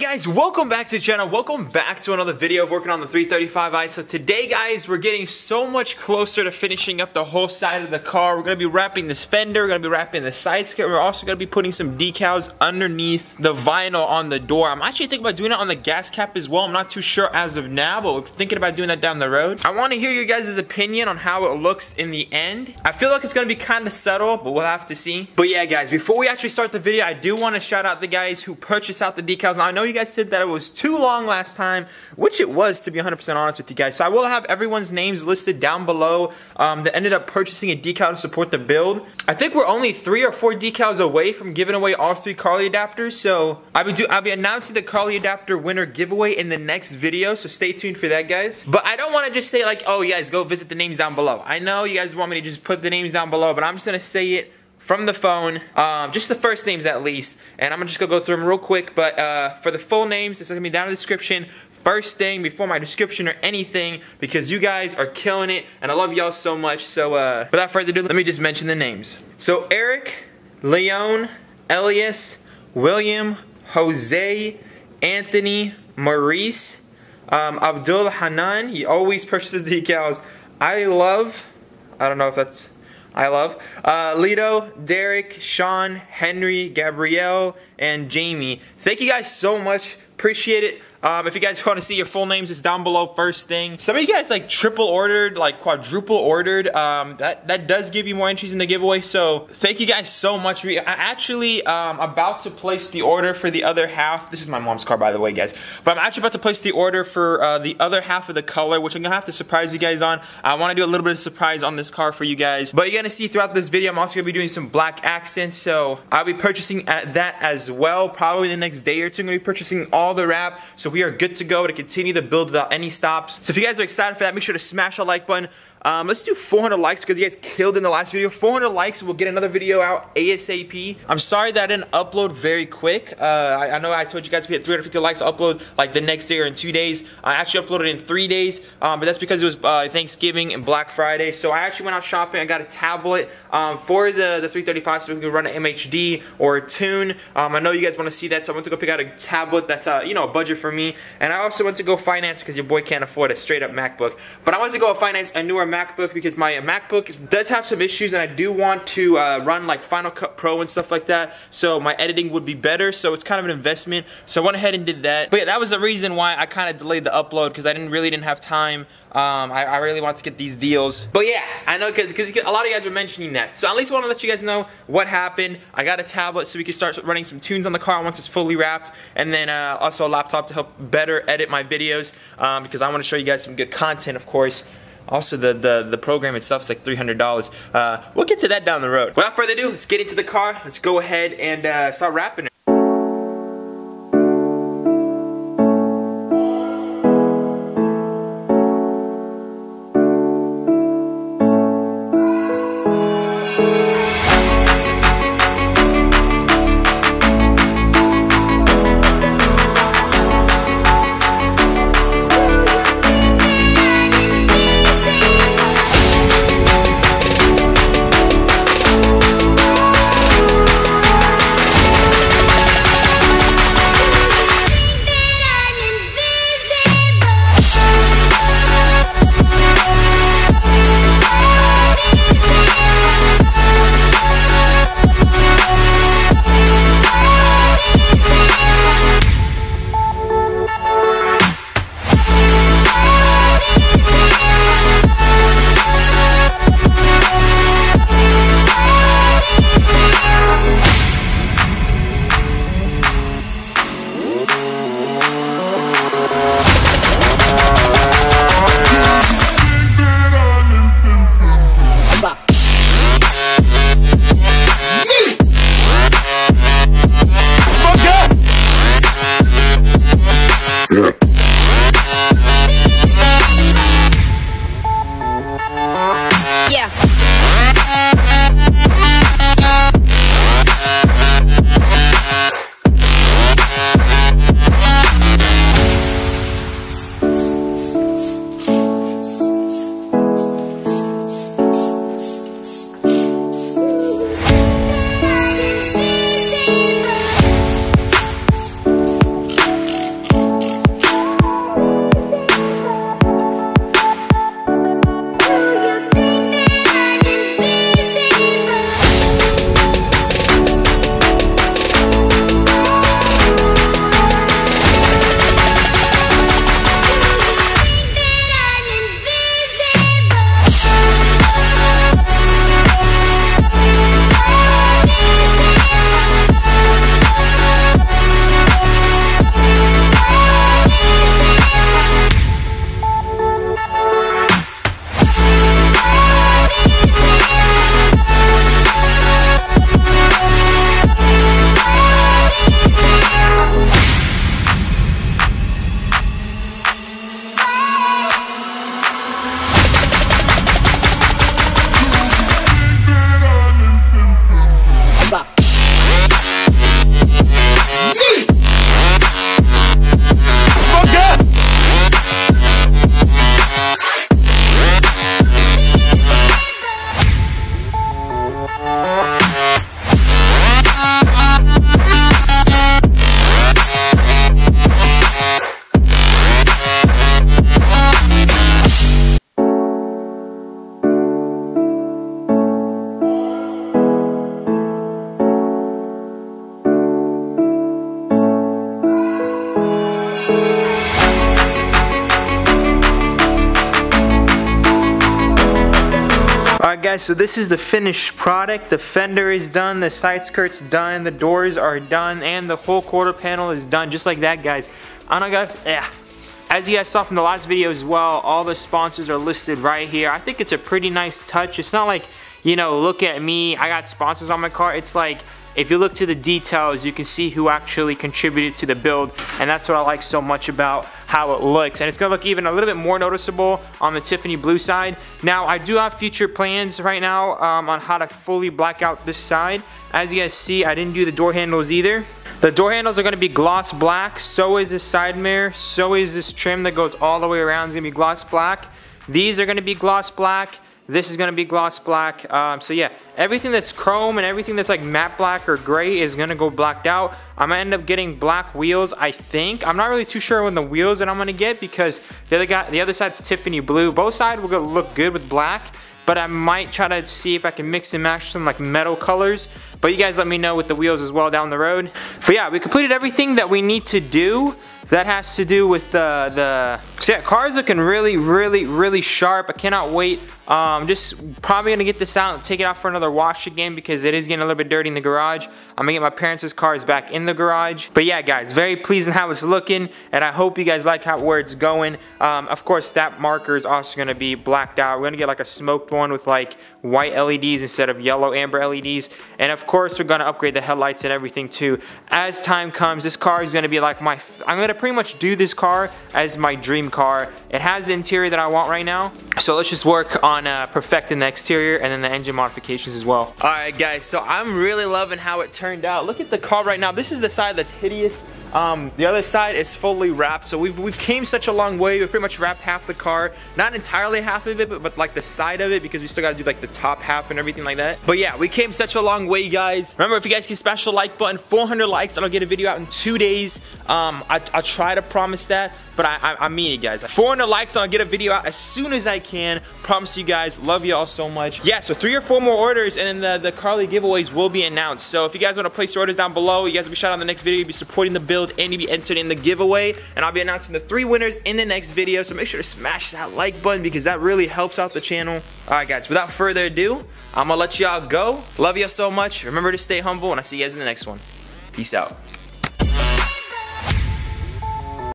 guys, welcome back to the channel. Welcome back to another video of working on the 335i. So today, guys, we're getting so much closer to finishing up the whole side of the car. We're gonna be wrapping this fender, we're gonna be wrapping the side skirt, we're also gonna be putting some decals underneath the vinyl on the door. I'm actually thinking about doing it on the gas cap as well. I'm not too sure as of now, but we're thinking about doing that down the road. I wanna hear your guys' opinion on how it looks in the end. I feel like it's gonna be kinda subtle, but we'll have to see. But yeah, guys, before we actually start the video, I do wanna shout out the guys who purchased out the decals. Now, I know you guys said that it was too long last time, which it was, to be 100% honest with you guys. So I will have everyone's names listed down below that ended up purchasing a decal to support the build. I think we're only 3 or 4 decals away from giving away all 3 Carly adapters. So I'll be announcing the Carly adapter winner giveaway in the next video. So stay tuned for that, guys. But I don't want to just say like, oh, you guys go visit the names down below. I know you guys want me to just put the names down below, but I'm just gonna say it from the phone, just the first names at least, and I'm just gonna go through them real quick, but for the full names, it's gonna be down in the description, first thing, before my description or anything, because you guys are killing it, and I love y'all so much, so without further ado, let me just mention the names. So Eric, Leon, Elias, William, Jose, Anthony, Maurice, AbdulHanan, he always purchases decals, I don't know if that's, Lito, Darrick, Shaun, Henry, Gabriel, and Jaime. Thank you guys so much. Appreciate it. If you guys want to see your full names, it's down below first thing. Some of you guys like triple ordered, like quadruple ordered. That does give you more entries in the giveaway. So thank you guys so much. I'm actually about to place the order for the other half. This is my mom's car, by the way, guys. But I'm actually about to place the order for the other half of the color, which I'm gonna have to surprise you guys on. I want to do a little bit of surprise on this car for you guys. But you're gonna see throughout this video, I'm also gonna be doing some black accents. So I'll be purchasing that as well. Probably the next day or two, I'm gonna be purchasing all the wrap. So we are good to go to continue the build without any stops. So if you guys are excited for that, make sure to smash the like button. Let's do 400 likes because you guys killed in the last video. 400 likes, we'll get another video out ASAP. I'm sorry that I didn't upload very quick. I know I told you guys if we had 350 likes, I'll upload like the next day or in 2 days. I actually uploaded in 3 days, but that's because it was Thanksgiving and Black Friday. So I actually went out shopping. I got a tablet for the 335 so we can run an MHD or a tune. I know you guys want to see that, so I went to go pick out a tablet that's you know, a budget for me. And I also went to go finance because your boy can't afford a straight up MacBook. But I wanted to go finance a newer MacBook because my MacBook does have some issues and I do want to run like Final Cut Pro and stuff like that, so my editing would be better, so it's kind of an investment, so I went ahead and did that. But yeah, that was the reason why I kind of delayed the upload because I really didn't have time. I really want to get these deals. But yeah, I know because a lot of you guys were mentioning that. So I at least want to let you guys know what happened. I got a tablet so we can start running some tunes on the car once it's fully wrapped. And then also a laptop to help better edit my videos because I want to show you guys some good content, of course. Also, the program itself is like $300. We'll get to that down the road. Without further ado, let's get into the car. Let's go ahead and start wrapping it. guys, so this is the finished product. The fender is done, the side skirt's done, the doors are done, and the whole quarter panel is done, just like that, guys. As you guys saw from the last video as well, all the sponsors are listed right here. I think it's a pretty nice touch. It's not like, you know, look at me, I got sponsors on my car. It's like, if you look to the details, you can see who actually contributed to the build, and that's what I like so much about how it looks. And it's gonna look even a little bit more noticeable on the Tiffany blue side. Now, I do have future plans right now on how to fully black out this side. As you guys see, I didn't do the door handles either. The door handles are gonna be gloss black, so is this side mirror, so is this trim that goes all the way around, it's gonna be gloss black. These are gonna be gloss black. This is gonna be gloss black. So yeah, everything that's chrome and everything that's like matte black or gray is gonna go blacked out. I'm gonna end up getting black wheels, I think. I'm not really too sure on the wheels that I'm gonna get because the other side's Tiffany blue. Both sides will look good with black, but I might try to see if I can mix and match some like metal colors. But you guys let me know with the wheels as well down the road. But yeah, we completed everything that we need to do. That has to do with so yeah, car's looking really, really, really sharp. I cannot wait. Just probably gonna get this out and take it out for another wash again because it is getting a little bit dirty in the garage. I'm gonna get my parents' cars back in the garage. But yeah, guys, very pleased in how it's looking, and I hope you guys like where it's going. Of course, that marker is also gonna be blacked out. We're gonna get like a smoked one with like white LEDs instead of yellow amber LEDs, and of course, we're gonna upgrade the headlights and everything too. As time comes, this car is gonna be like I'm gonna pretty much do this car as my dream car. It has the interior that I want right now, so let's just work on perfecting the exterior and then the engine modifications as well. Alright guys, so I'm really loving how it turned out. Look at the car right now. This is the side that's hideous. The other side is fully wrapped, so we've came such a long way. We've pretty much wrapped half the car, not entirely half of it, but like the side of it, because we still gotta do like the top half and everything like that. But yeah, we came such a long way, guys. Remember, if you guys can smash the like button, 400 likes, I'll get a video out in 2 days. I'll try to promise that, but I mean it, guys. 400 likes, I'll get a video out as soon as I can. Promise you guys, love you all so much. Yeah, so 3 or 4 more orders, and then the Carly giveaways will be announced. So if you guys wanna place your orders down below, you guys will be shot on the next video. You'll be supporting the build, and you'll be entered in the giveaway, and I'll be announcing the 3 winners in the next video, so make sure to smash that like button because that really helps out the channel. Alright guys, without further ado, I'm gonna let y'all go. Love y'all so much. Remember to stay humble, and I'll see you guys in the next one. Peace out.